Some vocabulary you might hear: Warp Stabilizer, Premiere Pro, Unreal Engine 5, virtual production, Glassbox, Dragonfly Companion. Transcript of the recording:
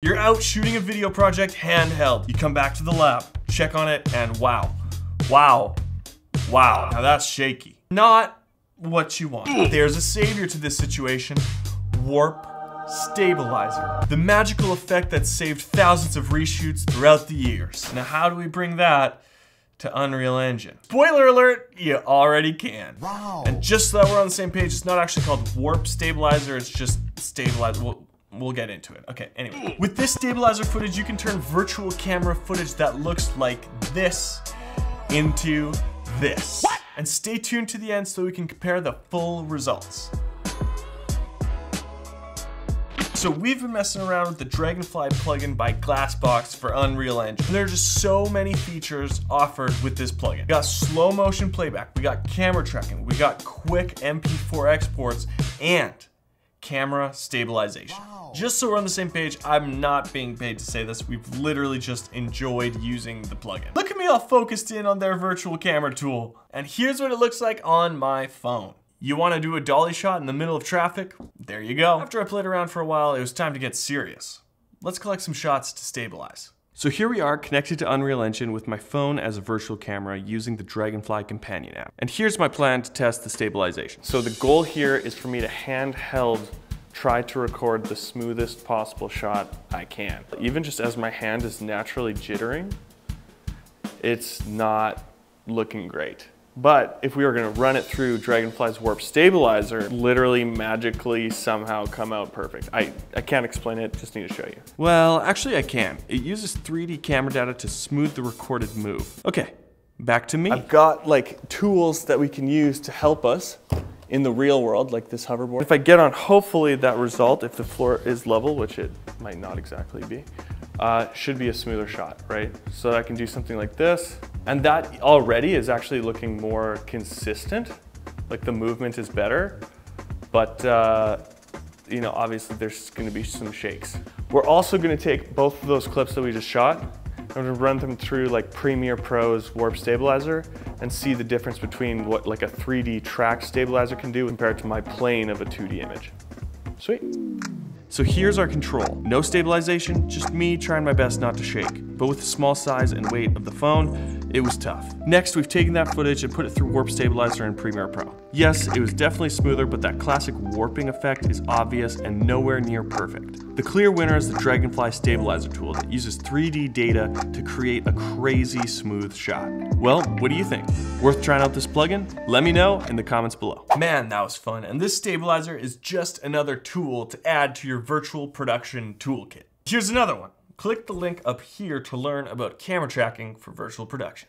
You're out shooting a video project handheld. You come back to the lab, check on it, and wow. Wow. Wow. Now that's shaky. Not what you want. There's a savior to this situation. Warp Stabilizer. The magical effect that saved thousands of reshoots throughout the years. Now how do we bring that to Unreal Engine? Spoiler alert, you already can. Wow. And just so that we're on the same page, it's not actually called Warp Stabilizer, it's just Stabilizer. We'll get into it. Okay, anyway. With this stabilizer footage, you can turn virtual camera footage that looks like this into this. What? And stay tuned to the end so we can compare the full results. So we've been messing around with the Dragonfly plugin by Glassbox for Unreal Engine. There are just so many features offered with this plugin. We got slow motion playback, we got camera tracking, we got quick MP4 exports, and camera stabilization. Wow. Just so we're on the same page, I'm not being paid to say this. We've literally just enjoyed using the plugin. Look at me all focused in on their virtual camera tool. And here's what it looks like on my phone. You want to do a dolly shot in the middle of traffic? There you go. After I played around for a while, it was time to get serious. Let's collect some shots to stabilize. So here we are connected to Unreal Engine with my phone as a virtual camera using the Dragonfly Companion app. And here's my plan to test the stabilization. So the goal here is for me to handheld try to record the smoothest possible shot I can. Even just as my hand is naturally jittering, it's not looking great. But if we were gonna run it through Dragonfly's Warp Stabilizer, literally magically somehow come out perfect. I can't explain it, just need to show you. Well, actually I can. It uses 3D camera data to smooth the recorded move. Okay, back to me. I've got like tools that we can use to help us in the real world, like this hoverboard. If I get on hopefully that result, if the floor is level, which it might not exactly be, should be a smoother shot, right? So I can do something like this. And that already is actually looking more consistent, like the movement is better, but you know, obviously there's gonna be some shakes. We're also gonna take both of those clips that we just shot, and we're gonna run them through like Premiere Pro's Warp Stabilizer and see the difference between what like a 3D track stabilizer can do compared to my plane of a 2D image. Sweet. So here's our control. No stabilization, just me trying my best not to shake. But with the small size and weight of the phone, it was tough. Next, we've taken that footage and put it through Warp Stabilizer in Premiere Pro. Yes, it was definitely smoother, but that classic warping effect is obvious and nowhere near perfect. The clear winner is the Dragonfly Stabilizer tool that uses 3D data to create a crazy smooth shot. Well, what do you think? Worth trying out this plugin? Let me know in the comments below. Man, that was fun, and this stabilizer is just another tool to add to your virtual production toolkit. Here's another one. Click the link up here to learn about camera tracking for virtual production.